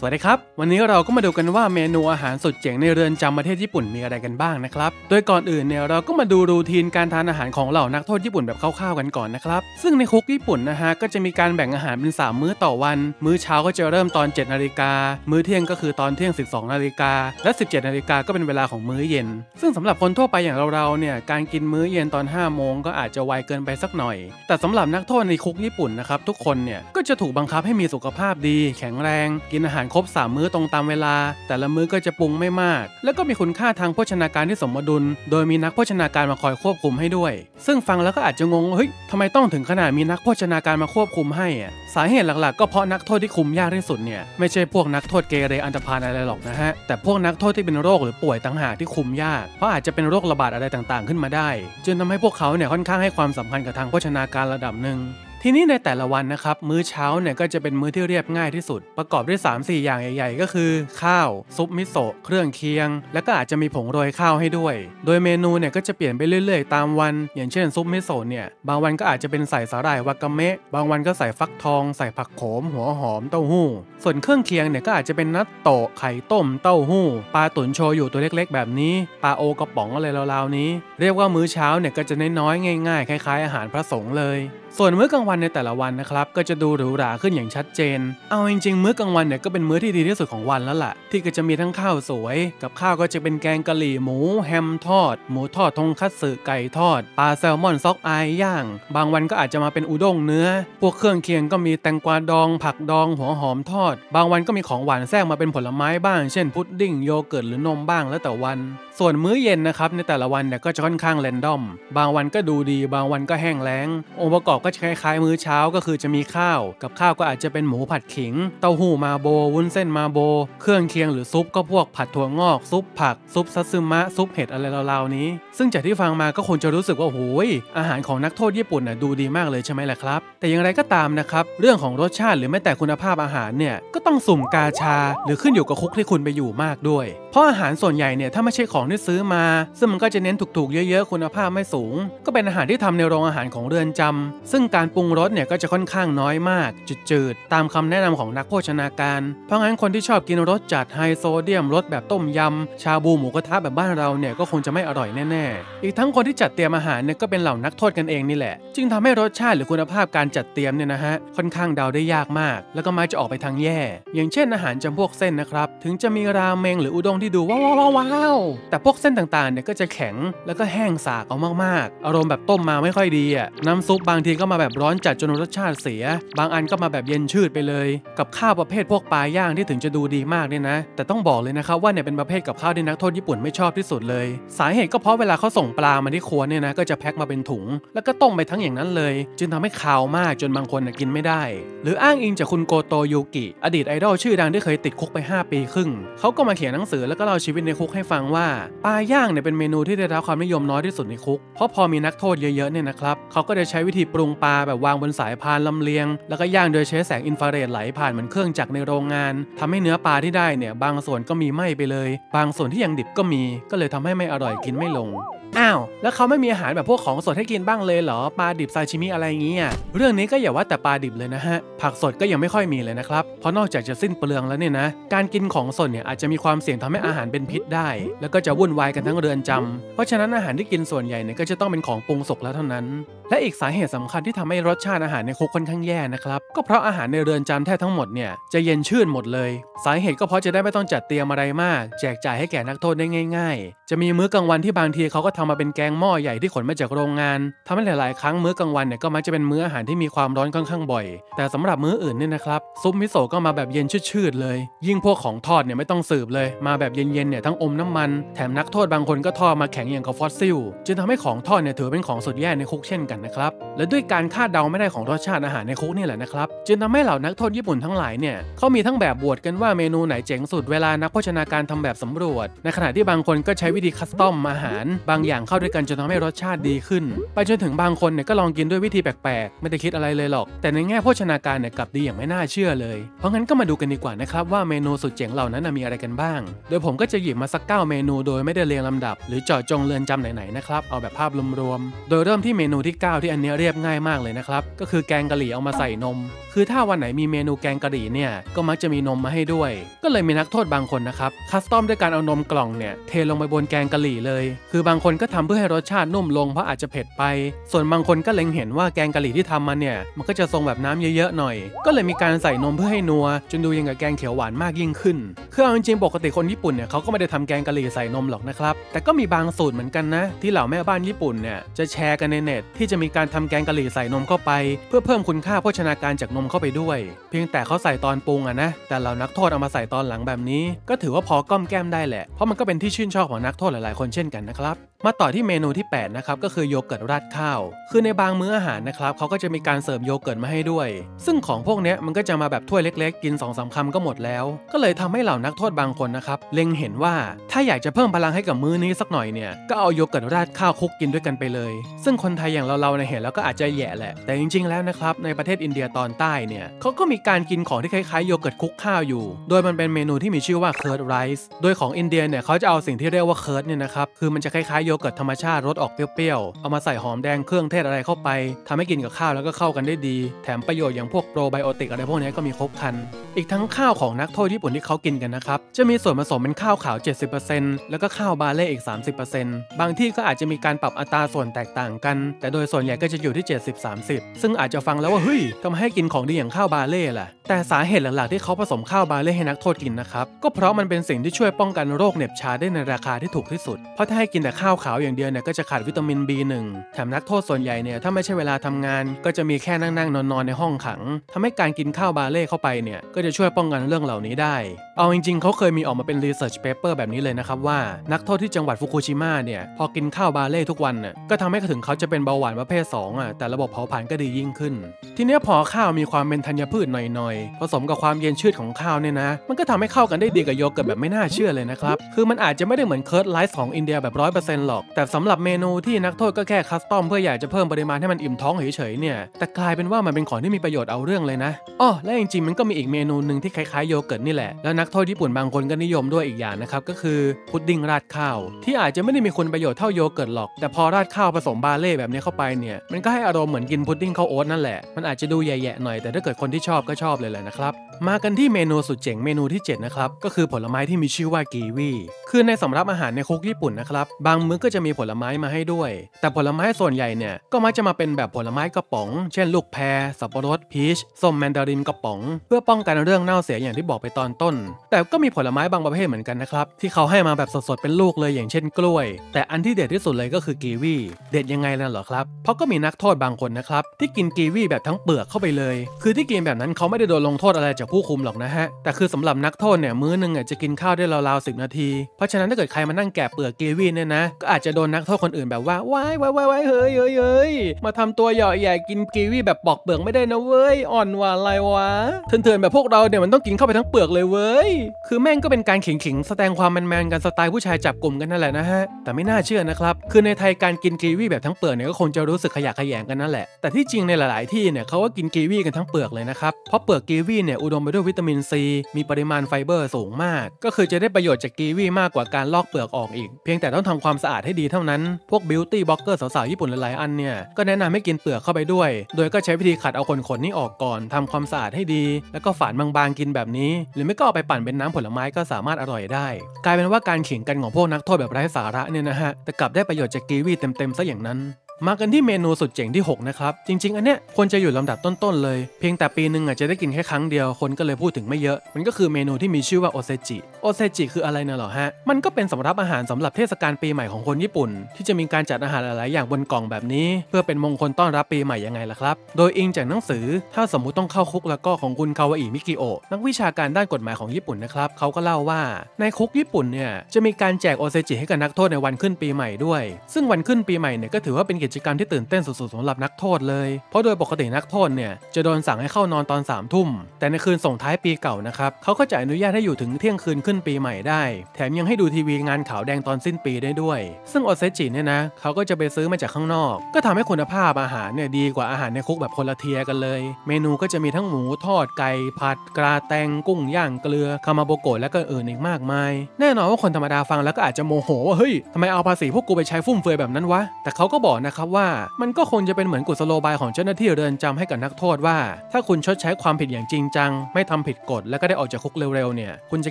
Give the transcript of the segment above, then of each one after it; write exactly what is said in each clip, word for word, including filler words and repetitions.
สวัสดีครับวันนี้เราก็มาดูกันว่าเมนูอาหารสุดเจ๋งในเรือนจำประเทศญี่ปุ่นมีอะไรกันบ้างนะครับโดยก่อนอื่นเนี่ยเราก็มาดูรูทีนการทานอาหารของเหล่านักโทษญี่ปุ่นแบบคร่าวๆกันก่อนนะครับซึ่งในคุกญี่ปุ่นนะฮะก็จะมีการแบ่งอาหารเป็นสามมื้อต่อวันมื้อเช้าก็จะเริ่มตอนเจ็ดนาฬิกามื้อเที่ยงก็คือตอนเที่ยงสิบสองนาฬิกาและสิบเจ็ดนาฬิกาก็เป็นเวลาของมื้อเย็นซึ่งสำหรับคนทั่วไปอย่างเราๆเนี่ยการกินมื้อเย็นตอนห้าโมงก็อาจจะไวเกินไปสักหน่อยแต่สำหรับนักโทษในคุกญี่ปุ่นนะครับทุกคนเนี่ยก็จะถูกบังคับให้มีสุขภาพดีแข็งแรงกินอาหารครบสามมื้อตรงตามเวลาแต่ละมื้อก็จะปรุงไม่มากแล้วก็มีคุณค่าทางโภชนาการที่สมดุลโดยมีนักโภชนาการมาคอยควบคุมให้ด้วยซึ่งฟังแล้วก็อาจจะงงเฮ้ยทำไมต้องถึงขนาดมีนักโภชนาการมาควบคุมให้อ่ะสาเหตุหลักๆก็เพราะนักโทษที่คุมยากที่สุดเนี่ยไม่ใช่พวกนักโทษเกเรอันธพาลอะไรหรอกนะฮะแต่พวกนักโทษที่เป็นโรคหรือป่วยต่างหากที่คุมยากเพราะอาจจะเป็นโรคระบาดอะไรต่างๆขึ้นมาได้จนทำให้พวกเขาเนี่ยค่อนข้างให้ความสำคัญกับทางโภชนาการระดับหนึ่งทีนี้ในแต่ละวันนะครับมื้อเช้าเนี่ยก็จะเป็นมื้อที่เรียบง่ายที่สุดประกอบด้วย สามถึงสี่ อย่างใหญ่ๆก็คือข้าวซุปมิโซะเครื่องเคียงและก็อาจจะมีผงโรยข้าวให้ด้วยโดยเมนูเนี่ยก็จะเปลี่ยนไปเรื่อยๆตามวันอย่างเช่นซุปมิโซะเนี่ยบางวันก็อาจจะเป็นใส่สาหร่ายวากาเมะบางวันก็ใส่ฟักทองใส่ผักโขมหัวหอมเต้าหู้ส่วนเครื่องเคียงเนี่ยก็อาจจะเป็นนัตโตะไข่ต้มเต้าหู้ปลาตุ๋นโชยุตัวเล็กๆแบบนี้ปลาโอกระป๋องอะไรราวๆนี้เรียกว่ามื้อเช้าเนี่ยก็จะน้อยๆง่ายๆคล้ายๆอาหารพระสงฆ์เลยส่วนมื้อกลางวันในแต่ละวันนะครับก็จะดูหรูหราขึ้นอย่างชัดเจนเอาจริงๆมื้อกลางวันเนี่ยก็เป็นมื้อที่ดีที่สุดของวันแล้วล่ะที่ก็จะมีทั้งข้าวสวยกับข้าวก็จะเป็นแกงกะหรี่หมูแฮมทอดหมูทอดทงคัตสึไก่ทอดปลาแซลมอนซอกอายย่างบางวันก็อาจจะมาเป็นอุด้งเนื้อพวกเครื่องเคียงก็มีแตงกวาดองผักดองหัวหอมทอดบางวันก็มีของหวานแทรกมาเป็นผลไม้บ้างเช่นพุดดิ้งโยเกิร์ตหรือนมบ้างแล้วแต่วันส่วนมื้อเย็นนะครับในแต่ละวันเนี่ยก็จะค่อนข้างแรนดอมบางวันก็ดูดีบางวันก็แห้งแล้งองค์ประกอบก็จะคล้ายๆมื้อเช้าก็คือจะมีข้าวกับข้าวก็อาจจะเป็นหมูผัดขิงเต้าหู้มาโบวุ้นเส้นมาโบเครื่องเคียงหรือซุปก็พวกผัดถั่วงอกซุปผักซุปซัตสึมะซุปเห็ดอะไรราวๆนี้ซึ่งจากที่ฟังมาก็คงจะรู้สึกว่าโอ้ยอาหารของนักโทษญี่ปุ่นน่ะดูดีมากเลยใช่ไหมล่ะครับแต่อย่างไรก็ตามนะครับเรื่องของรสชาติหรือแม้แต่คุณภาพอาหารเนี่ยก็ต้องสุ่มกาชาหรือขึ้นอยู่กับคุกที่คุณไปอยู่มากด้วยเพราะอาหารส่วนใหญ่เนี่ยถ้าไม่ใช่ของที่ซื้อมาซึ่งมันก็จะเน้นถูกๆเยอะๆคุณภาพไม่สูงก็เป็นอาหารที่ทำในโรงอาหารของเรือนจำซึ่งการปรุงรสเนี่ยก็จะค่อนข้างน้อยมากจืดๆตามคำแนะนำของนักโภชนาการเพราะงั้นคนที่ชอบกินรสจัดไฮโซเดียมรสแบบต้มยำชาบูหมูกระทะแบบบ้านเราเนี่ยก็คงจะไม่อร่อยแน่ๆอีกทั้งคนที่จัดเตรียมอาหารเนี่ยก็เป็นเหล่านักโทษกันเองนี่แหละจึงทำให้รสชาติหรือคุณภาพการจัดเตรียมเนี่ยนะฮะค่อนข้างเดาได้ยากมากแล้วก็มักจะออกไปทางแย่อย่างเช่นอาหารจำพวกเส้นนะครับถึงจะมีราเมงหรืออุด้งที่ดูว้าวแต่พวกเส้นต่างๆเนี่ยก็จะแข็งแล้วก็แห้งสากเอามากๆอารมณ์แบบต้มมาไม่ค่อยดีอ่ะน้ำซุปบางทีก็มาแบบร้อนจัดจนรสชาติเสียบางอันก็มาแบบเย็นชืดไปเลยกับข้าวประเภทพวกปลาย่างที่ถึงจะดูดีมากเนี่ยนะแต่ต้องบอกเลยนะครับว่าเนี่ยเป็นประเภทกับข้าวที่นักโทษญี่ปุ่นไม่ชอบที่สุดเลยสาเหตุก็เพราะเวลาเขาส่งปลามาที่ครัวเนี่ยนะก็จะแพ็คมาเป็นถุงแล้วก็ต้มไปทั้งอย่างนั้นเลยจึงทำให้คาวมากจนบางคนน่ะกินไม่ได้หรืออ้างอิงจากคุณโกโตยูกิอดีตไอดอลชื่อดังที่เคยติดคุกไปห้าปีครึ่งเขาก็มาเขียนหนังสือแล้วก็เล่าชีวิตในคุกให้ฟังว่าปลาย่างเนี่ยเป็นเมนูที่ได้รับความนิยมน้อยที่สุดในคุกเพราะพอมีนักโทษเยอะๆเนี่ยนะครับเขาก็จะใช้วิธีปรุงปลาแบบวางบนสายพานลำเลียงแล้วก็ย่างโดยใช้แสงอินฟราเรดไหลผ่านเหมือนเครื่องจักรในโรงงานทำให้เนื้อปลาที่ได้เนี่ยบางส่วนก็มีไหม้ไปเลยบางส่วนที่ยังดิบก็มีก็เลยทำให้ไม่อร่อยกินไม่ลงอ้าวแล้วเขาไม่มีอาหารแบบพวกของสดให้กินบ้างเลยเหรอปลาดิบซาชิมิอะไรเงี้ยเรื่องนี้ก็อย่าว่าแต่ปลาดิบเลยนะฮะผักสดก็ยังไม่ค่อยมีเลยนะครับเพราะนอกจากจะสิ้นเปลืองแล้วเนี่ยนะการกินของสดเนี่ยอาจจะมีความเสี่ยงทำให้อาหารเป็นพิษได้แล้วก็จะวุ่นวายกันทั้งเรือนจำเพราะฉะนั้นอาหารที่กินส่วนใหญ่เนี่ยก็จะต้องเป็นของปรุงสุกแล้วเท่านั้นและอีกสาเหตุสำคัญที่ทำให้รสชาติอาหารในคุกค่อนข้างแย่นะครับก็เพราะอาหารในเรือนจำแทบทั้งหมดเนี่ยจะเย็นชืดหมดเลยสาเหตุก็เพราะจะได้ไม่ต้องจัดเตรียมอะไรมากแจกจ่ายให้แก่นักโทษได้ง่ายๆจะมีมื้อกลางวันที่บางทีเขาก็ทำมาเป็นแกงหม้อใหญ่ที่ขนมาจากโรงงานทำให้หลายๆครั้งมื้อกลางวันเนี่ยก็มักจะเป็นมื้ออาหารที่มีความร้อนค่อนข้างบ่อยแต่สำหรับมื้ออื่นเนี่ยนะครับซุปมิโซะก็มาแบบเย็นชืดๆเลยยิ่งพวกของทอดเนี่ยไม่ต้องสืบเลยมาแบบเย็นๆเนี่ยทั้งอมน้ำมันแถมนักโทษบางคนก็ทอดมาแข็งอย่างกับฟอสซิลจึงทำให้ของทอดเนี่ยถือเป็นของสุดแย่ในคุกเช่นกันนะครับและด้วยการคาดเดาไม่ได้ของรสชาติอาหารในคุกนี่แหละนะครับจึงทำให้เหล่านักโทษญี่ปุ่นทั้งหลายเนี่ยเขามีทั้งแบบบวชกันว่าเมนูไหนเจ๋งสุดเวลานักโภชนาการทำแบบสำรวจในขณะที่บางคนก็ใช้วิธีคัสตอมอาหารบาง อย่างเข้าด้วยกันจนทำให้รสชาติดีขึ้นไปจนถึงบางคนเนี่ยก็ลองกินด้วยวิธีแปลกๆไม่ได้คิดอะไรเลยหรอกแต่ในแง่โภชนาการเนี่ยกลับดีอย่างไม่น่าเชื่อเลยเพราะงั้นก็มาดูกันดีกว่านะครับว่าเมนูสุดเจ๋งเหล่านั้นมีอะไรกันบ้างโดยผมก็จะหยิบมาสักเก้าเมนูโดยไม่ได้เรียงลำดับหรือเจาะจงเรือนจำไหนๆนะครับเอาแบบภาพรวมๆโดยเริ่มที่เมนูที่เก้าที่อันนี้เรียบง่ายมากเลยนะครับก็คือแกงกะหรี่เอามาใส่นมคือถ้าวันไหนมีเมนูแกงกะหรี่เนี่ยก็มักจะมีนมมาให้ด้วยก็เลยมีนักโทษบางคนนะครับคัสตอมด้วยการเอานมกล่องเนี่ยเทลงไปบนแกงกะหรี่เลยคือบางคนก็ทำเพื่อให้รสชาตินุ่มลงเพราะอาจจะเผ็ดไปส่วนบางคนก็เล็งเห็นว่าแกงกะหรี่ที่ทำมาเนี่ยมันก็จะทรงแบบน้ำเยอะๆหน่อยก็เลยมีการใส่นมเพื่อให้นัวจนดูยังกับแกงเขียวหวานมากยิ่งขึ้นคือเอาจริงๆปกติคนญี่ปุ่นเนี่ยเขาก็ไม่ได้ทำแกงกะหรี่ใส่นมหรอกนะครับแต่ก็มีบางสูตรเหมือนกันนะที่เหล่าแม่บ้านญี่ปุ่นเนี่ยจะแชร์กันในเน็ตที่จะมีการทำแกงกะหรี่ใส่นมเข้าไปเพื่อเพิ่มคุณค่าโภชนาการจากนมเข้าไปด้วยเพียงแต่เขาใส่ตอนปรุงอะนะแต่เรานักโทษเอามาใส่ตอนหลังแบบนี้ก็ถือว่าพอก้อมแก้มได้แหละเพราะมันก็เป็นที่ชื่นชอบของนักโทษหลายๆคนเช่นกันนะครับมาต่อที่เมนูที่แปดนะครับก็คือโยเกิร์ตราดข้าวคือในบางมื้ออาหารนะครับเขาก็จะมีการเสิร์ฟโยเกิร์ตมาให้ด้วยซึ่งของพวกนี้มันก็จะมาแบบถ้วยเล็กๆกิน สองสาม คำก็หมดแล้วก็เลยทำให้เหล่านักโทษบางคนนะครับเล็งเห็นว่าถ้าอยากจะเพิ่มพลังให้กับมื้อนี้สักหน่อยเนี่ยก็เอาโยเกิร์ตราดข้าวคลุกกินด้วยกันไปเลยซึ่งคนไทยอย่างเราๆในเห็นแล้วก็อาจจะแย่แหละแต่จริงๆแล้วนะครับในประเทศอินเดียตอนใต้เนี่ยเขาก็มีการกินของที่คล้ายๆโยเกิร์ตคลุกข้าวอยู่โดยมันเป็นเมนูที่มีชื่อว่าเคิร์ดไรซ์โดยของอินเดียเนี่ยเขาจะเอาสิ่งที่เรียกว่าเคิร์ดเนี่ยนะครับคือมันจะคล้ายๆโยเกิร์ตธรรมชาติรสออกเปรี้ยวๆเอามาใส่หอมแดงเครื่องเทศอะไรเข้าไปทำให้กินกับข้าวแล้วก็เข้ากันได้ดีแถมประโยชน์อย่างพวกโปรไบโอติกอะไรพวกนี้ก็มีครบคันอีกทั้งข้าวของนักโทษญี่ปุ่นที่เขากินกันนะครับจะมีส่วนผสมเป็นข้าวขาว เจ็ดสิบเปอร์เซ็นต์ แล้วก็ข้าวบาเล่อีก สามสิบเปอร์เซ็นต์ บางที่ก็อาจจะมีการปรับอัตราส่วนแตกต่างกันแต่โดยส่วนใหญ่ก็จะอยู่ที่ เจ็ดสิบ สามสิบ ซึ่งอาจจะฟังแล้วว่าเฮ้ยทำไมให้กินของดีอย่างข้าวบาเล่ล่ะแต่สาเหตุหลักๆที่เขาผสมข้าวบาเล่ให้นักโทษกินนะครับก็เพราะมันเป็นสิ่งที่ช่วยป้องกันโรคเหน็บชาได้ในราคาที่ถูกที่สุดเพราะถ้าให้กินแต่ข้าวขาวอย่างเดียวเนี่ยก็จะขาดวิตามิน บี หนึ่ง แถมนักโทษส่วนใหญ่เนี่ยถ้าไม่ใช่เวลาทำงานก็จะมีแค่นั่งๆนอนๆในห้องขังทำให้การกินข้าวบาเล่เข้าไปเนี่ยก็จะช่วยป้องกันเรื่องเหล่านี้ได้เอาจริงๆเขาเคยมีออกมาเป็นรีเสิร์ชเพเปอร์แบบนี้เลยนะครับว่านักโทษที่จังหวัดฟุกุชิมะเนี่ยพอกินข้าวบาเล่ทุกวันน่ะก็ทำให้ถึงเขาจะเป็นเบาหวานประเภทสองอ่ะแต่ระบบเผาผลาญก็ดียิ่งขึ้นทีเนี้ยพอข้าวมีความเป็นธัญพืชหน่อยๆผสมกับความเย็นชืดของข้าวเนี่ยนะมันก็ทำให้เข้ากันได้ดีกับโยเกิร์ตแบบไม่น่าเชื่อเลยนะครับคือมันอาจจะไม่ได้เหมือนเคิร์ดไรซ์ของอินเดียแบบ ร้อยเปอร์เซ็นต์ หรอกแต่สำหรับเมนูที่นักโทษก็แค่คัสตอมเพื่ออยากจะเพิ่มปริมาณให้มันอิ่มท้องเฉยๆเนี่ยแต่กลายเป็นว่ามันเป็นของที่มีประโยชน์เอาเรื่องเลยนะอ้อและจริงๆมันก็มีอีกเมนูหนึ่งที่คล้ายๆโยเกิร์ตนี่แหละแล้วนักโทษญี่ปุ่นบางคนก็นิยมด้วยอีกอย่างนะครับก็คือพุดดิ้งราดข้าวที่อาจจะไม่ได้มีคุณประโยชน์เท่าโยเกิร์ตหรอกแต่พอราดข้าวผสมบาเล่แบบนี้เข้าไปเนี่ยมันก็ให้อารมณ์เหมือนกินพุดดิ้งข้าวโอ๊ตนั่นแหละมันอาจจะดูแย่ๆหน่อยแต่ถ้าเกิดคนที่ชอบก็ชอบเลยแหละนะครับมากันที่เมนูสุดเจ๋งเมนูที่เจ็ดนะครับก็คือผลไม้ที่มีชื่อว่ากีวีคือในสำรับอาหารในคุกญี่ปุ่นนะครับบางมื้อก็จะมีผลไม้มาให้ด้วยแต่ผลไม้ส่วนใหญ่เนี่ยก็มักจะมาเป็นแบบผลไม้กระป๋องเช่นลูกแพรสับปะรดพีชส้มแมนดารินกระป๋องเพื่อป้องกันเรื่องเน่าเสียอย่างที่บอกไปตอนต้นแต่ก็มีผลไม้บางประเภทเหมือนกันนะครับที่เขาให้มาแบบสดๆเป็นลูกเลยอย่างเช่นกล้วยแต่อันที่เด็ดที่สุดเลยก็คือกีวีเด็ดยังไงล่ะเหรอครับเพราะก็มีนักโทษบางคนนะครับที่กินกีวีแบบทั้งเปลือกเข้าไปเลยคือที่กินแบบนั้นเขาไม่ได้โดนลงโทษอะไรจากผู้คุมหรอกนะฮะแต่คือสำหรับนักโทษเนี่ยมื้อนึงเนี่ยจะกินข้าวได้ราวๆสิบนาทีเพราะฉะนั้นถ้าเกิดใครมานั่งแกะเปลือกกีวีเนี่ยนะก็อาจจะโดนนักโทษคนอื่นแบบว่าว้ายว้ายว้ายเฮ้ยเฮ้ยเฮ้ยมาทำตัวหย่อใหญ่กินกีวีแบบปอกเปลือกไม่ได้นะเว้ยอ่อนหวานไรวะเถื่อนๆแบบพวกเราเนี่ยมันต้องกินเข้าไปทั้งเปลือกเลยเว้ยคือแม่งก็เป็นการขิงขิงแสดงความแมนๆกันสไตล์ผู้ชายจับกลุ่มกันนั่นแหละนะฮะแต่ไม่น่าเชื่อนะครับคือในไทยการกินกีวีแบบทั้งเปลือกเนี่ยก็คงจะรู้สึกขยะแขยงกันนั่นแหละแต่ที่จริงในหลายๆที่เนี่ยเขาก็กินกีวีกันทั้งเปลือกเลยนะครับเพราะเปลือกกีวีเนี่ยอุดมไปด้วยวิตามินซีมีปริมาณไฟเบอร์สูงมากก็คือจะได้ประโยชน์จากกีวีมากกว่าการลอกเปลือกออกอีกเพียงแต่ต้องทำความสะอาดให้ดีเท่านั้นพวกบิวตี้บล็อกเกอร์สาวๆญี่ปุ่นหลายๆอันเนี่ยก็แนะนำให้กินเปลือกเข้าไปด้วยโดยก็ใช้วิธีขัดเอาขนๆนี่ออกก่อนทำความสะอาดให้ดีแล้วก็ฝานบางๆกินแบบนี้หรือไม่ก็เอาไปปั่นเป็นน้ำผลไม้ก็สามารถอร่อยได้กลายเป็นว่าการขิงกันของพวกนักโทษแบบไร้สาระเนี่ยนะฮะแต่กลับได้ประโยชน์จากกีวีเต็มๆซะอย่างนั้นมากันที่เมนูสุดเจ๋งที่หกนะครับจริงๆอันเนี้ยควรจะอยู่ลำดับต้นๆเลยเพียงแต่ปีหนึ่งอาจจะได้กินแค่ครั้งเดียวคนก็เลยพูดถึงไม่เยอะมันก็คือเมนูที่มีชื่อว่าโอเซจิโอเซจิคืออะไรนะเหรอฮะมันก็เป็นสำรับอาหารสำหรับเทศกาลปีใหม่ของคนญี่ปุ่นที่จะมีการจัดอาหารหลายๆอย่างบนกล่องแบบนี้เพื่อเป็นมงคลต้อนรับปีใหม่ยังไงล่ะครับโดยอิงจากหนังสือถ้าสมมุติต้องเข้าคุกแล้วก็ของคุณคาวาอิมิกิโอะนักวิชาการด้านกฎหมายของญี่ปุ่นนะครับเขาก็เล่าว่าในคุกญี่ปุ่นเนี่ยจะมีการแจกโอเซจิให้กับนักโทษในวันขึ้นปีใหม่ด้วยซึ่งวันขึ้นปีใหม่เนี่ยก็ถือว่าเป็น กิจกรรมที่ตื่นเต้นสุดๆสำหรับนักโทษเลยเพราะโดยปกตินักโทษเนี่ยจะโดนสั่งให้เข้านอนตอนสามทุ่มแต่ในคืนส่งท้ายปีเก่านะครับเขาก็จะอนุญาตให้อยู่ถึงเที่ยงคืนขึ้นปีใหม่ได้แถมยังให้ดูทีวีงานขาวแดงตอนสิ้นปีได้ด้วยซึ่งโอเซจิเนี่ยนะเขาก็จะไปซื้อมาจากข้างนอกก็ทำให้คุณภาพอาหารเนี่ยดีกว่าอาหารในคุกแบบคนละเทียกันเลยเมนูก็จะมีทั้งหมูทอดไก่ผัดกระแตงกุ้งย่างเกลือคามาโบโกะและก็อื่นอีกมากมายแน่นอนว่าคนธรรมดาฟังแล้วก็อาจจะโมโหว่าเฮ้ยทำไมเอาภาษีพวกกูไปใช้ฟุ่มเฟือยแบบนั้นวะแต่เขาก็บอกนะครับว่ามันก็คงจะเป็นเหมือนกุศโลบายของเจ้าหน้าที่เรือนจำให้กับนักโทษว่าถ้าคุณชดใช้ความผิดอย่างจริงจังไม่ทำผิดกฎและก็ได้ออกจากคุกเร็วๆเนี่ยคุณจะ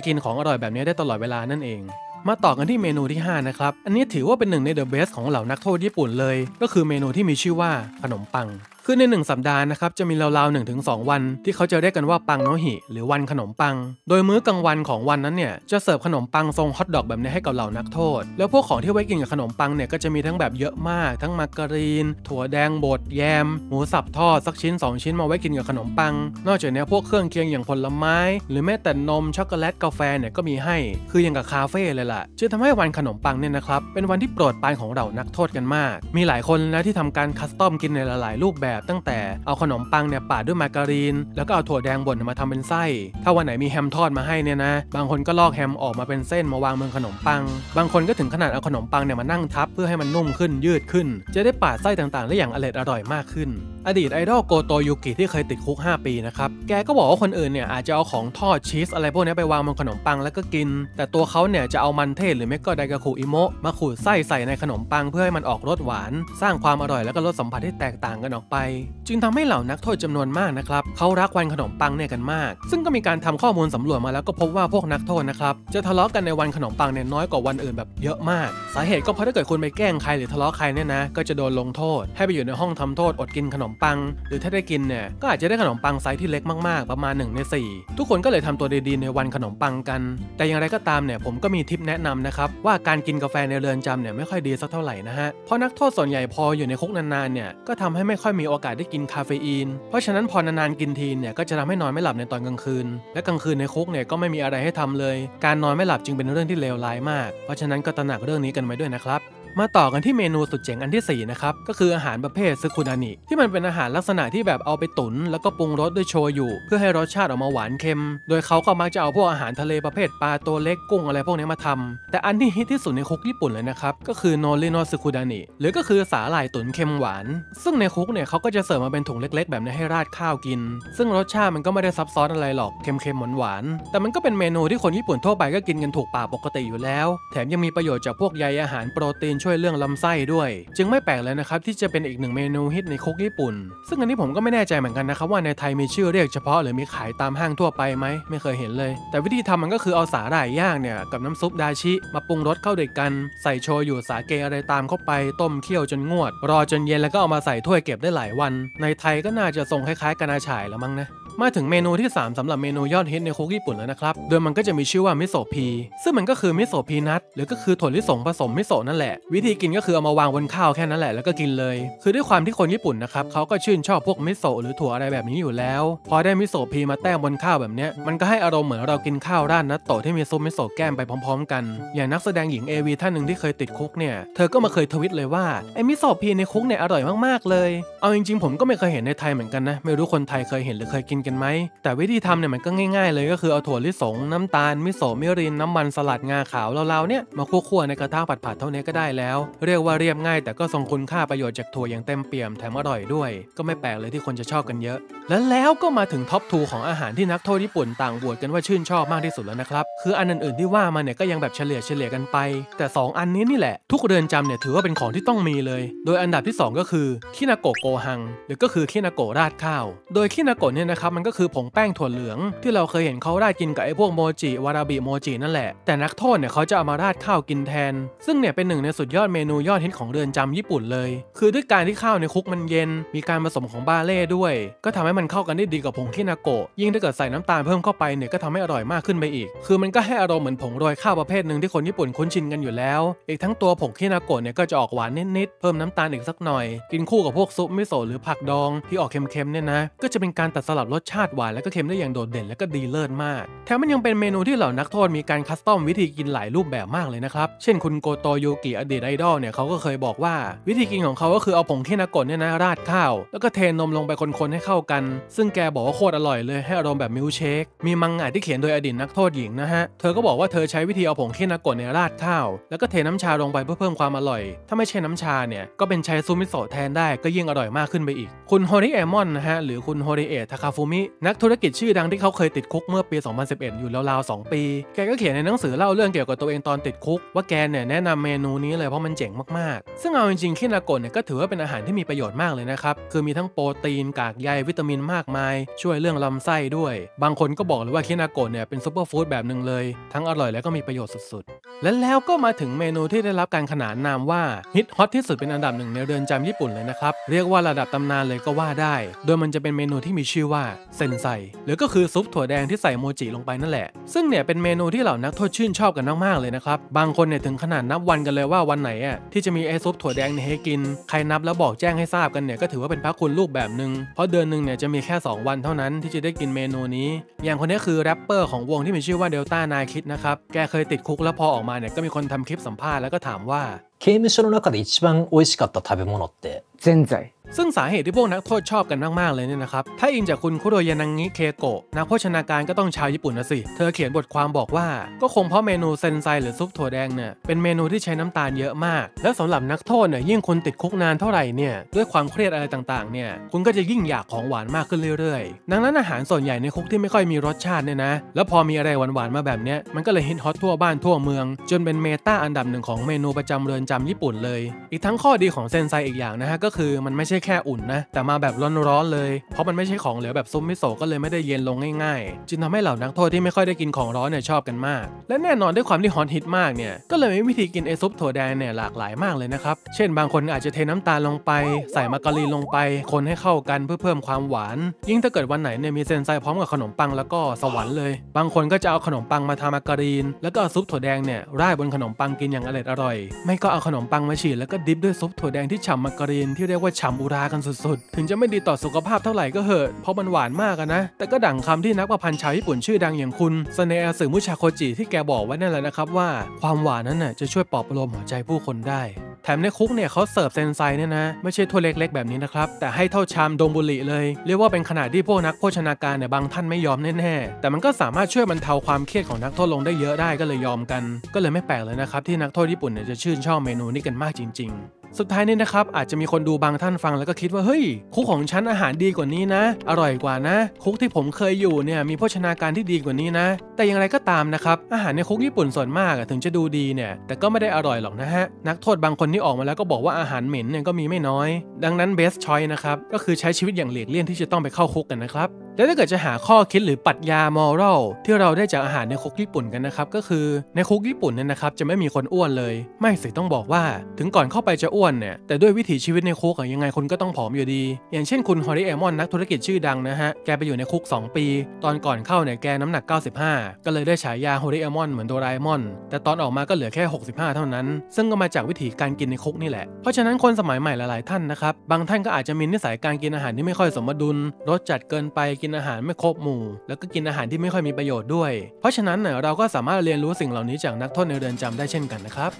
กินของอร่อยแบบนี้ได้ตลอดเวลานั่นเองมาต่อกันที่เมนูที่ห้านะครับอันนี้ถือว่าเป็นหนึ่งในเดอะเบสของเหล่านักโทษญี่ปุ่นเลยก็คือเมนูที่มีชื่อว่าขนมปังคือในหนึ่งสัปดาห์นะครับจะมีราวๆ หนึ่งถึงสอง วันที่เขาจะเรียกกันว่าปังโนฮิหรือวันขนมปังโดยมื้อกลางวันของวันนั้นเนี่ยจะเสิร์ฟขนมปังทรงฮอตดอกแบบนี้ให้กับเหล่านักโทษแล้วพวกของที่ไว้กินกับขนมปังเนี่ยก็จะมีทั้งแบบเยอะมากทั้งมาการีนถั่วแดงบดแยมหมูสับทอดสักชิ้นสองชิ้นมาไว้กินกับขนมปังนอกจากนี้พวกเครื่องเคียงอย่างผลไม้หรือแม้แต่นมช็อกโกแลตกาแฟเนี่ยก็มีให้คืออย่างกับคาเฟ่เลยล่ะจึงทำให้วันขนมปังเนี่ยนะครับเป็นวันที่โปรดปรานของเหล่านักโทษกันมากมีหลายคนนะที่ทำการคัสตอมกินในหลายรูปแบบตั้งแต่เอาขนมปังเนี่ยปาดด้วยมาการีนแล้วก็เอาถั่วแดงบดมาทำเป็นไส้ถ้าวันไหนมีแฮมทอดมาให้เนี่ยนะบางคนก็ลอกแฮมออกมาเป็นเส้นมาวางบนขนมปังบางคนก็ถึงขนาดเอาขนมปังเนี่ยมานั่งทับเพื่อให้มันนุ่มขึ้นยืดขึ้นจะได้ปาดไส้ต่างๆได้อย่างอร่อยอร่อยมากขึ้นอดีตไอดอลโกโตยุกิที่เคยติดคุกห้าปีนะครับแกก็บอกว่าคนอื่นเนี่ยอาจจะเอาของทอดชีสอะไรพวกนี้ไปวางบนขนมปังแล้วก็กินแต่ตัวเขาเนี่ยจะเอามันเทศหรือไม่ก็ไดกะคุอิโมะมาขูดไส้ใส่ในขนมปังเพื่อให้มันออกรสหวานสร้างความอร่อยแล้วก็รสสัมผัสที่แตกต่างกันออกไปจึงทำให้เหล่านักโทษจำนวนมากนะครับเขารักวันขนมปังเนี่ยกันมากซึ่งก็มีการทำข้อมูลสำรวจมาแล้วก็พบว่าพวกนักโทษนะครับจะทะเลาะกันในวันขนมปังเนี่ยน้อยกว่าวันอื่นแบบเยอะมากสาเหตุก็เพราะถ้าเกิดคุณไปแกล้งใครหรือทะเลาะใครเนี่ยนะก็จะโดนลงโทษให้ไปอยู่ในห้องทำโทษอดกินขนมปังหรือถ้าได้กินเนี่ยก็อาจจะได้ขนมปังไซส์ที่เล็กมากๆประมาณหนึ่งในสี่ทุกคนก็เลยทำตัวดีๆในวันขนมปังกันแต่อย่างไรก็ตามเนี่ยผมก็มีทิปแนะนำนะครับว่าการกินกาแฟในเรือนจำเนี่ยไม่ค่อยดีสักเท่าไหร่นะฮะเพราะนักโทษส่วนใหญ่พออยู่ในคุกนานๆเนี่ยก็ทำให้ไม่ค่อยมีโอกาสได้กินคาเฟอีนเพราะฉะนั้นพอนานๆกินทีเนี่ยก็จะทำให้นอนไม่หลับในตอนกลางคืนและกลางคืนในคุกเนี่ยก็ไม่มีอะไรให้ทำเลยการนอนไม่หลับจึงเป็นเรื่องที่เลวร้ายมากเพราะฉะนั้นก็ตระหนักเรื่องนี้กันไว้ด้วยนะครับมาต่อกันที่เมนูสุดเจ๋งอันที่สี่นะครับก็คืออาหารประเภทซึคุนานิที่มันเป็นอาหารลักษณะที่แบบเอาไปตุ๋นแล้วก็ปรุงรสด้วยโชยุเพื่อให้รสชาติออกมาหวานเค็มโดยเขาก็มักจะเอาพวกอาหารทะเลประเภทปลาตัวเล็กกุ้งอะไรพวกนี้มาทำแต่อันที่ฮิตที่สุดในคุกญี่ปุ่นเลยนะครับก็คือโนริโนซึคุนานิหรือก็คือสาหร่ายตุ๋นเค็มหวานซึ่งในคุกเนี่ยเขาก็จะเสิร์ฟมาเป็นถุงเล็กๆแบบนี้ให้ราดข้าวกินซึ่งรสชาติมันก็ไม่ได้ซับซ้อนอะไรหรอกเค็มๆหวานๆแต่มันก็เป็นเมนูที่คนญี่ปุ่นทั่วไปก็กินกันถูกปากปกติอยู่แล้วแถมยังมีประโยชน์จากพวกใยอาหารโปรตีนช่วยเรื่องลำไส้ด้วยจึงไม่แปลกเลยนะครับที่จะเป็นอีกหนึ่งเมนูฮิตในคุกญี่ปุ่นซึ่งอันนี้ผมก็ไม่แน่ใจเหมือนกันนะครับว่าในไทยมีชื่อเรียกเฉพาะหรือมีขายตามห้างทั่วไปไหมไม่เคยเห็นเลยแต่วิธีทำมันก็คือเอาสาหร่ายย่างเนี่ยกับน้ำซุปดาชิมาปรุงรสเข้าด้วยกันใส่โชยุสาเกอะไรตามเข้าไปต้มเคี่ยวจนงวดรอจนเย็นแล้วก็เอามาใส่ถ้วยเก็บได้หลายวันในไทยก็น่าจะทรงคล้ายๆกานาฉ่ายละมั้งนะมาถึงเมนูที่สามสำหรับเมนูยอดฮิตในคุกญี่ปุ่นแล้วนะครับโดยมันก็จะมีชื่อว่ามิโซะพีซึ่งมันก็คือมิโซะพีนัทหรือก็คือถั่วลิสงผสมมิโซะนั่นแหละวิธีกินก็คือเอามาวางบนข้าวแค่นั้นแหละแล้วก็กินเลยคือด้วยความที่คนญี่ปุ่นนะครับเขาก็ชื่นชอบพวกมิโซะหรือถั่วอะไรแบบนี้อยู่แล้วพอได้มิโซะพีมาแต้มบนข้าวแบบเนี้ยมันก็ให้อารมณ์เหมือนเรากินข้าวราดนัตโตะที่มีซุปมิโซะแก้มไปพร้อมๆกันอย่างนักแสดงหญิงเอวีท่านหนึ่งที่เคยติดคุกเนี่ยเธอก็มาเคยทวิตเลยว่าไอ้มิโซะพีในคุกเนี่ยอร่อยมากๆเลยเอาจริงๆผมก็ไม่เคยเห็นในไทยเหมือนกันนะไม่รู้คนไทยเคยเห็นหรือเคยกินกันไหมแต่วิธีทำเนี่ยมันก็ง่ายๆเลยก็คือเอาถั่วลิสงน้ำตาลมิโซะมิรินน้ำมันสลัดงาขาวเราๆเนี่ยมาคั่วๆในกระทะผัดๆเท่านี้ก็ได้แล้วเรียกว่าเรียบง่ายแต่ก็ทรงคุณค่าประโยชน์จากถั่วอย่างเต็มเปี่ยมแถมอร่อยด้วยก็ไม่แปลกเลยที่คนจะชอบกันเยอะและแล้วก็มาถึงท็อปทูของอาหารที่นักโทษญี่ปุ่นต่างบวชกันว่าชื่นชอบมากที่สุดแล้วนะครับคืออันอื่นๆที่ว่ามาเนี่ยก็ยังแบบเฉลี่ยเฉลี่ยกันไปแต่สองอันนี้นี่แหละทุกเรือนจำเนี่ยถือว่าเป็นของที่ต้องมีเลยโดยอันดับที่สองก็คือคินาโกะโกฮังหรือก็คือคินาโกะราดข้าวโดยคินาโกะเนี่ยนะครับมันก็คือผงแป้งถั่วเหลืองที่เราเคยเห็นเขาราดกินกับไอ้พวกโมจิวาราบิโมจินั่นแหละแต่นักโทษเนี่ยเขาจะเอามาราดข้าวกินแทนซึ่งเนี่ยเป็นหนึ่งในสุดยอดเมนูยอดฮิตของเรือนจำญี่ปุ่นเลยคือด้วยการที่ข้าวในคุกมันเย็นมีการผสมของบาเล่ด้วยก็ทำให้มันเข้ากันได้ดีกับผงคินาโกะยิ่งถ้าเกิดใส่น้ำตาลเพิ่มเข้าไปเนี่ยก็ทำให้อร่อยมากขึ้นไปอีกคือมันก็ให้อารมณ์เหมือนผงโรยข้าวประเภทหนึ่งที่คนญี่ปุ่นคุ้นชินกันอยู่แล้วอีกทั้งตัวผงคินาโกะเนี่ยก็จะออกหวานนิดๆเพิ่มน้ำตาลอีกสักหน่อยกินคู่กับพวกซุปมิโซะหรือผักดองที่ออกเค็มๆเนี่ยนะก็จะเป็นการตัดสลับรสชาติหวานและก็เค็มได้อย่างโดดเด่นและก็ดีเลิศมากแถมมันยังเป็นเมนูที่เหล่านักโทษมีการคัสตอมวิธีกินหลายรูปแบบมากเลยนะครับเช่นคุณโกโตยุกิอดีต ดิตไอดอลเนี่ยเขาก็เคยบอกว่าวิธีกินของเขาก็คือเอาผงเคนากะเนี่ยนะราดข้าวแล้วก็เทนมลงไปคนๆให้เข้ากันซึ่งแกบอกว่าโคตรอร่อยเลยให้อารมณ์แบบมิลค์เชคมีมังงะที่เขียนโดยอดีตนักโทษหญิงนะฮะเธอก็บอกว่าเธอใช้วิธีเอาผงเคนากะเนี่ยราดข้าวแล้วก็เทน้ำชาลงไปเพื่อเพิ่มความอร่อยถ้าไม่ใช่น้ำชาเนี่ยก็เป็นชาซูมิโซะแทนได้ก็ยิ่งอร่อยมากขึ้นไปอีกคุณโฮริเอมอนนะฮะหรือคุณโฮริเอะทาคาฟุมินักธุรกิจชื่อดังที่เขาเคยติดคุกเมื่อปีสองพันสิบเอ็ดอยู่ราวๆสองปีแกก็เขียนในหนังสือเล่าเรื่องเกี่ยวกับตัวเองตอนติดคุกว่าแกเนี่ยแนะนำเมนูนี้เลยเพราะมันเจ๋งมากๆซึ่งเอาจริงๆเคนากะเนี่ยก็ถือว่าเป็นอาหารที่มีประโยชน์มากเลยนะครับคือมีทั้งโปรตีนกากใยวิตามินมากมายช่วยเรื่องลำไส้ด้วยบางคนก็บอกเลยว่าเคนากะเนี่ยเป็นซุปเปอร์ฟู้ดแบบหนึ่งเลยทั้งอร่อยและก็มีประโยชน์สุดๆและแล้วก็มาถึงเมนูที่ได้รับการขนานนามว่าฮิตฮอตที่สุดเป็นอันดับหนึ่งในเรือนจำญี่ปุ่นเลยนะครับเรียกว่าระดับตำนานเลยก็ว่าได้โดยมันจะเป็นเมนูที่มีชื่อว่าเซนไซหรือก็คือซุปถั่วแดงที่ใส่โมจิลงไปนั่นแหละซึ่งเนี่ยเป็นเมนูที่เหล่านักโทษชื่นชอบกันมากๆเลยนะครับบางคนเนี่ยถึงขนาดนับวันกันเลยว่าวันไหนอ่ะที่จะมีไอซุปถั่วแดงให้กินใครนับแล้วบอกแจ้งให้ทราบกันเนี่ยก็ถือว่าเป็นพระคุณลูกแบบหนึ่งเพราะเดือนหนึ่งเนี่ยจะมีแค่สองวันเท่านั้นที่จะได้กินเมนูนี้อย่างคนนี้คือแรปเปอร์ของวงที่มีชื่อว่าเดลต้านาคิดนะครับแกเคยติดคุกแล้วพอออกมาเนี่ยก็มีคนทำคลิปสัมภาษณ์แล้วก็ถามว่า刑務所の中で一番美味しかった食べ物ってぜんざいซึ่งสาเหตุที่พวกนักโทษชอบกันมากๆเลยเนี่ยนะครับถ้าอิงจากคุณคุโรยานังงิเคโกะนักโภชนาการก็ต้องชาวญี่ปุ่นนะสิเธอเขียนบทความบอกว่าก็คงเพราะเมนูเซนไซหรือซุปถั่วแดงเนี่ยเป็นเมนูที่ใช้น้ำตาลเยอะมากและสำหรับนักโทษเนี่ยยิ่งคุณติดคุกนานเท่าไหร่เนี่ยด้วยความเครียดอะไรต่างๆเนี่ยคุณก็จะยิ่งอยากของหวานมากขึ้นเรื่อยๆดังนั้นอาหารส่วนใหญ่ในคุกที่ไม่ค่อยมีรสชาติเนี่ยนะแล้วพอมีอะไรหวานๆมาแบบเนี้ยมันก็เลยฮิตฮอตทั่วบ้านทั่วเมืองจนเป็นเมตาอันดับหนึ่งของเมนูประจำเรือนจำญี่ปุ่นเลยอีกทั้งข้อดีของเซนไซอีกอย่างนะฮะก็คือมันไม่ใช่แค่อุ่นนะแต่มาแบบร้อนๆเลยเพราะมันไม่ใช่ของเหลวแบบซุปมิโซะก็เลยไม่ได้เย็นลงง่ายๆจึงทำให้เหล่านักโทษที่ไม่ค่อยได้กินของร้อนเนี่ยชอบกันมากและแน่นอนด้วยความที่ฮอตฮิตมากเนี่ยก็เลยมีวิธีกินไอซุปถั่วแดงเนี่ยหลากหลายมากเลยนะครับเช่นบางคนอาจจะเทน้ำตาลลงไปใส่มาการีนลงไปคนให้เข้ากันเพื่อเพิ่มความหวานยิ่งถ้าเกิดวันไหนเนี่ยมีเซนไซพร้อมกับขนมปังแล้วก็สวรรค์เลยบางคนก็จะเอาขนมปังมาทำมาการีนแล้วก็เอาซุปถั่วแดงเนี่ยราดบนขนมปังกินอย่างอร่อยอร่อยไม่ก็เอาขนมปังมาฉีดแล้วก็ดิปด้วยซุปถั่วแดงที่ฉ่ำมาการีนที่เรียกว่าฉ่ำอุรากันสุดๆถึงจะไม่ดีต่อสุขภาพเท่าไหร่ก็เหอะเพราะมันหวานมากนะแต่ก็ดั่งคำที่นักประพันธ์ชาวญี่ปุ่นชื่อดังอย่างคุณซาเนะสึมุชาโคจิที่แกบอกไว้นั่นแหละนะครับว่าความหวานนั้นน่ะจะช่วยปลอบประโลมหัวใจผู้คนได้แถมในคุกเนี่ยเขาเสิร์ฟเซนไซเนี่ยนะไม่ใช่ถ้วยเล็กๆแบบนี้นะครับแต่ให้เท่าชามโดมบุริเลยเรียกว่าเป็นขนาดที่พวกนักโภชนาการเนี่ยบางท่านไม่ยอมแน่ๆแต่มันก็สามารถช่วยบรรเทาความเครียดของนักโทษลงได้เยอะได้ก็เลยยอมกันก็เลยไม่แปลกเลยนะครับที่นักโทษญี่ปุ่นเนี่ยจะชื่นชอบเมนูนี้กันมากจริงๆสุดท้ายนี่นะครับอาจจะมีคนดูบางท่านฟังแล้วก็คิดว่าเฮ้ยคุกของฉันอาหารดีกว่านี้นะอร่อยกว่านะคุกที่ผมเคยอยู่เนี่ยมีโภชนาการที่ดีกว่านี้นะแต่อย่างไรก็ตามนะครับอาหารในคุกญี่ปุ่นส่วนมากถึงจะดูดีเนี่ยแต่ก็ไม่ได้อร่อยหรอกนะฮะนักโทษบางคนที่ออกมาแล้วก็บอกว่าอาหารเหม็นเนี่ยก็มีไม่น้อยดังนั้นเบสชอยนะครับก็คือใช้ชีวิตอย่างหลีกเลี่ยงที่จะต้องไปเข้าคุกกันนะครับและถ้าเกิดจะหาข้อคิดหรือปรัชญามอรัลที่เราได้จากอาหารในคุกญี่ปุ่นกันนะครับก็คือในคุกญี่ปุ่นเนี่ยนะครับจะไม่มีคนอ้วนเลยไม่สิต้องบอกว่าถึงก่อนเข้าไปจะอ้วนเนี่ยแต่ด้วยวิถีชีวิตในคุกอะยังไงคุณก็ต้องผอมอยู่ดีอย่างเช่นคุณฮอริเอมอนนักธุรกิจชื่อดังนะฮะแกไปอยู่ในคุกสองปีตอนก่อนเข้าเนี่ยแกน้ำหนักเก้าสิบห้าก็เลยได้ฉายาฮอริเอมอนเหมือนโดราเอมอนแต่ตอนออกมาก็เหลือแค่หกสิบห้าเท่านั้นซึ่งก็มาจากวิถีการกินในคุกนี่แหละเพราะฉะนั้นคนสมัยใหม่หลายๆท่านนะครับบางท่านก็อาจจะมีนิสัยการกินอาหารที่ไม่ค่อยสมดุลรสจัดเกินไปกินอาหารไม่ครบหมู่แล้วก็กินอาหารที่ไม่ค่อยมีประโยชน์ด้วยเพราะฉะนั้นเราก็สามารถเรียนรู้สิ่งเหล่านี้จากนักโทษในเรือนจำได้เช่นกันนะครับ